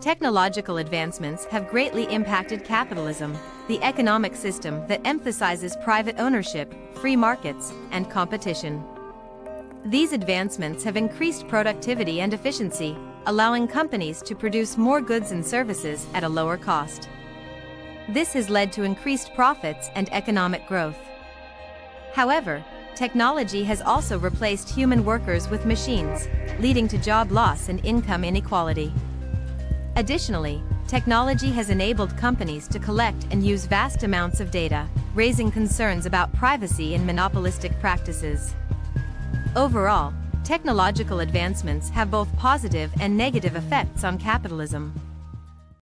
Technological advancements have greatly impacted capitalism, the economic system that emphasizes private ownership, free markets, and competition. These advancements have increased productivity and efficiency, allowing companies to produce more goods and services at a lower cost. This has led to increased profits and economic growth. However, technology has also replaced human workers with machines, leading to job loss and income inequality. Additionally, technology has enabled companies to collect and use vast amounts of data, raising concerns about privacy and monopolistic practices. Overall, technological advancements have both positive and negative effects on capitalism.